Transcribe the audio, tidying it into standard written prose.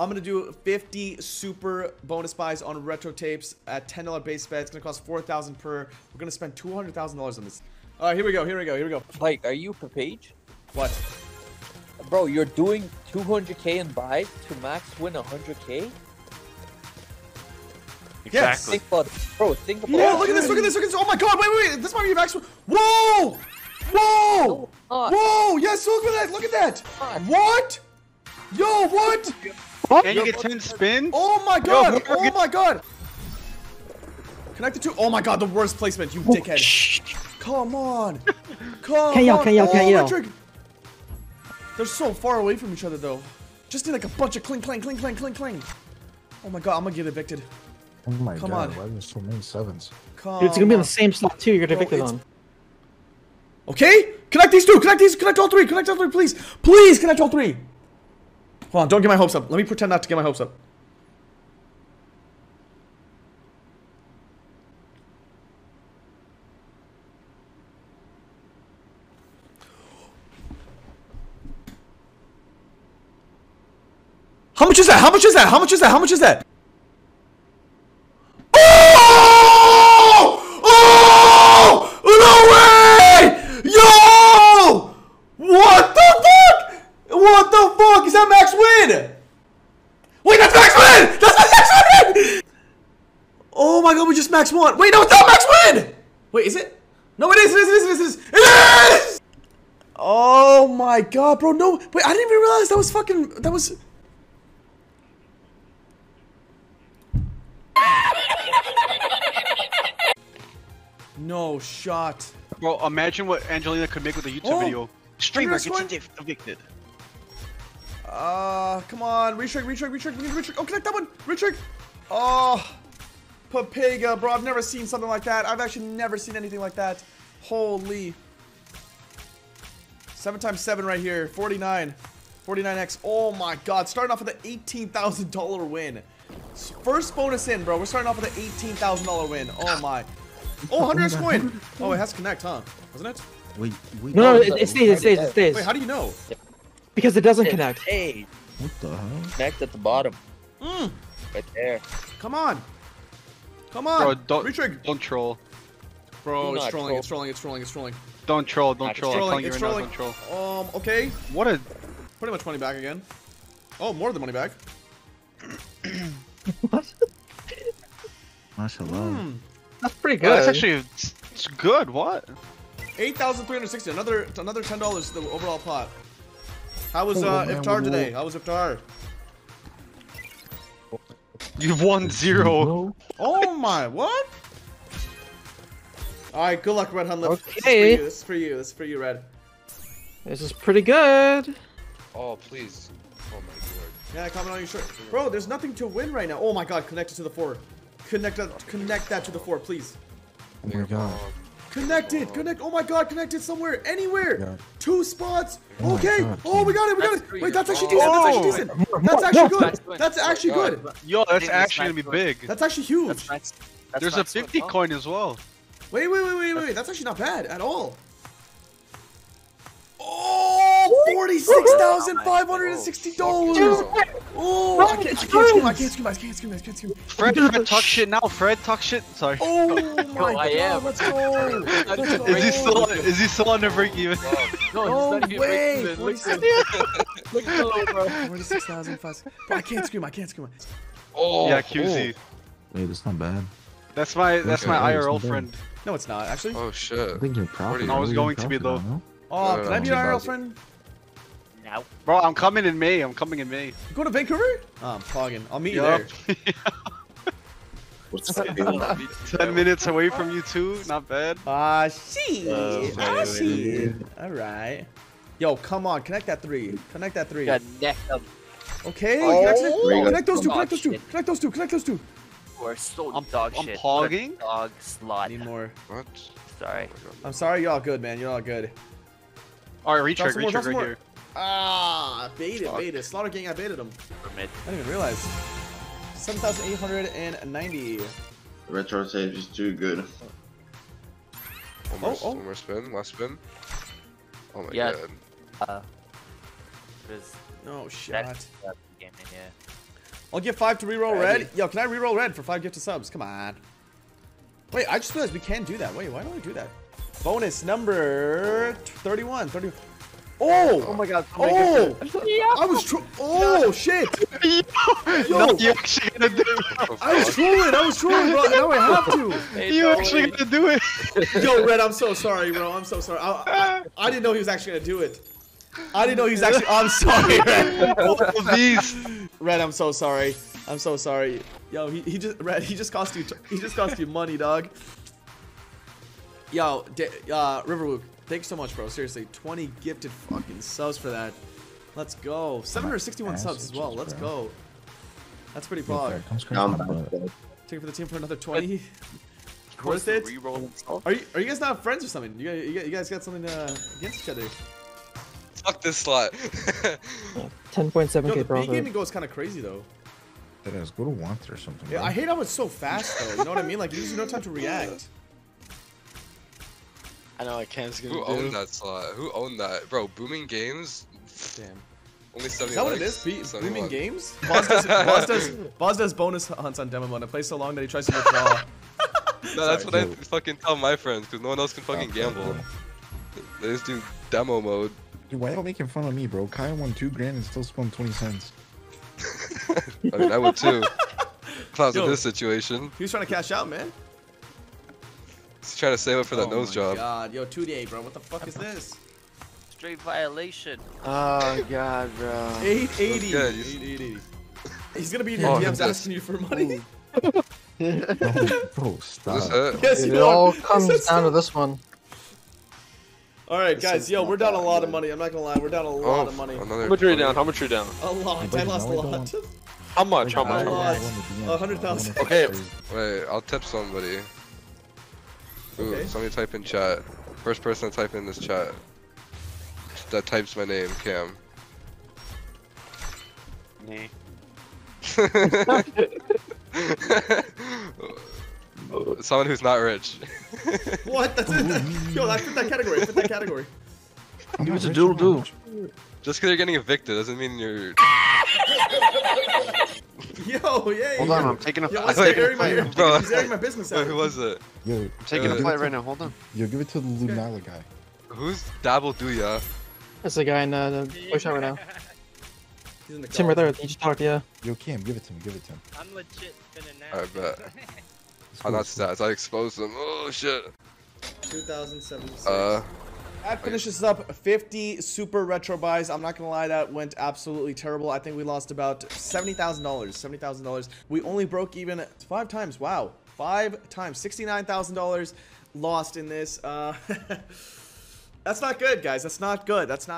I'm gonna do 50 super bonus buys on Retro Tapes at $10 base bet. It's gonna cost $4,000 per. We're gonna spend $200,000 on this. All right, here we go. Mike, are you per page? What? Bro, you're doing 200K in buys to max win 100K. Exactly. Yes. Think about it. Bro, think about it. Yeah, look at this. Look at this. Look at this. Oh my God! Wait, wait. This might be max. Whoa! Whoa! Whoa! Yes. Look at that. Look at that. What? Yo, what? Can you get 10 spins? Oh my God! Yo, oh my God! Connected to. Oh my God! The worst placement, you dickhead! Come on! Come on! They're so far away from each other, though. Just did like a bunch of cling clang. Oh my God! I'm gonna get evicted. Oh my God! Why there's so many sevens? Dude, it's gonna be on the same slot too. You're gonna get evicted on. Okay, connect these two. Connect these. Connect all three. Connect all three, please. Please connect all three. Hold on, don't get my hopes up. Let me pretend not to get my hopes up. How much is that? How much is that? How much is that? How much is that? Oh! Oh! No way! Yo! What the? What the fuck? Is that max win? Wait, that's max win! That's max win! Oh my God, we just max won. Wait, no, it's not max win! Wait, is it? No, it is, it is, it is, it is, it is! Oh my God, bro, no. Wait, I didn't even realize that was fucking, that was... No shot. Bro, imagine what Angelina could make with a YouTube video. Streamer gets evicted. Come on, retrick. Oh, connect that one, retrick. Oh, Papega, bro, I've never seen something like that. I've actually never seen anything like that. Holy. 7 times 7 right here, 49, 49x. Oh my God, starting off with an $18,000 win. First bonus in, bro. We're starting off with an $18,000 win. Oh my. Oh, 100x coin. Oh, it has to connect, huh? Wasn't it? No, it stays. Wait, how do you know? Because it doesn't connect. Hey, what the hell? Connect at the bottom. Right there. Come on. Come on. Bro, don't troll. Bro, it's trolling. Troll. It's trolling. Don't troll. Don't troll. Okay. What a... Pretty much money back again. Oh, more than money back. What? Mashallah. That's pretty good. Oh, that's actually... It's good. What? 8,360. Another $10 to the overall pot. How was Iftar today? How was Iftar? You've won 0. Oh my, what? Alright, good luck, Red Hunlip. Okay. This is for you, Red. This is pretty good. Oh, please. Oh my Lord. Yeah, comment on your shirt. Bro, there's nothing to win right now. Oh my God, connect it to the 4. Connect that to the 4, please. Oh my God. Connect it! Oh my God, connect it somewhere, anywhere! Yeah. 2 spots! Oh okay! God, oh, we got it! Wait, that's actually decent, that's actually good! Yo, that's actually gonna be big. That's actually huge! There's a 50 coin as well. Wait, that's actually not bad at all. Oh, $46,560! Oh, I can't scream. Fred, talk shit now. Sorry. Oh my God, let's go. Is he still on the break even? No, he's not way. Even. Look at the low, bro. 46,500. I can't scream. Oh. Yeah, QZ. Wait, that's not bad. That's my IRL friend. No, it's not, actually. Oh, shit. I think you're proud. I was going to be, though. Oh, can I be your IRL friend? No. Bro, I'm coming in May. You go to Vancouver? Oh, I'm fogging. I'll meet you there. What's that? 10 minutes away from you too. Not bad. Ah, shit. All right. Yo, come on. Connect that 3. Connect them. Okay. Connect those two. We're so dog shit. I'm pogging. Dog slot. Need more. What? Sorry. I'm sorry. You're all good, man. You're all good. All right, retrick right here. Ah, baited. Slaughter Gang, I baited him. I didn't even realize. 7,890. Retro Tapes is too good. One more spin, last spin. Oh my God. No shot. That's the game in here. I'll give 5 to reroll red. Yo, can I reroll red for 5 gifted subs? Come on. Wait, I just realized we can do that. Wait, why don't we do that? Bonus number 31. 31. Oh! Oh my god. Oh! I was Oh, shit! Yo. No, you actually gonna do it. I was trolling, bro. Now I have to. You actually gonna do it. Yo, Red, I'm so sorry, bro. I'm so sorry. I didn't know he was actually gonna do it. I didn't know he was actually. Oh, I'm sorry, Red. Both of these. Red, I'm so sorry. I'm so sorry. Yo, he just cost you. He just cost you money, dog. Yo, Riverwook. Thanks so much, bro. Seriously, 20 gifted fucking subs for that. Let's go. 761 subs as well. Let's go. That's pretty pog. Take it for the team for another 20. Worth it? Are you guys not friends or something? You guys got something against each other? Fuck this slot. 10.7k. The big gaming goes kind of crazy though. That is go to once or something. Yeah, right? I hate how it's so fast though. You know what I mean? Like, there's no time to react. I know, like, Cam's gonna do. Who owned that slot? Who owned that? Bro, Booming Games? Damn. Only 70 likes. Is that what it is? Booming Games? Boz does bonus hunts on Demomon. It plays so long that he tries to withdraw. No, that's what I fucking tell my friends, because no one else can fucking gamble. They just do demo mode. Dude, why y'all making fun of me, bro? Kai won 2 grand and still spun 20 cents. I mean, I would too. If I was in this situation. He was trying to cash out, man. He's trying to save up for that nose job. Oh my god, yo, 2 day, bro. What the fuck is this? Straight violation. Oh god, bro. 880. 880. He's gonna be in your DMs asking you for money. No, stop. Yes, it all comes down to this one. All right, guys. Yo, we're down a lot of money. I'm not gonna lie, we're down a lot of money. How much are you down? How much are you down? A lot. I lost a lot. How much? How much? 100,000. Okay. Wait, I'll tip somebody. Ooh, okay. Somebody type in chat. First person to type in this chat that types my name, Cam. Me. Someone who's not rich. What? That's it. Yo, that's in that category. It's in that category. Give us a dual do. Just because you're getting evicted doesn't mean you're. Yo, yeah. Hold on, I'm taking a flight. He's airing my business out. Who was it? Yo, I'm taking a flight right now. Hold on. Yo, give it to the Lunala guy. Who's Dabble Duya? That's the guy in the push out right now. He's in the Tim right there. You just talked, yeah. Yo, Cam, give it to him. Give it to him. I'm legit gonna now. I bet. I'm not stats. I exposed him. Oh shit. 2076. That finishes up 50 super retro buys. I'm not gonna lie, that went absolutely terrible. I think we lost about $70,000. $70,000. We only broke even 5 times. Wow, 5 times. $69,000 lost in this. That's not good, guys. That's not good. That's not.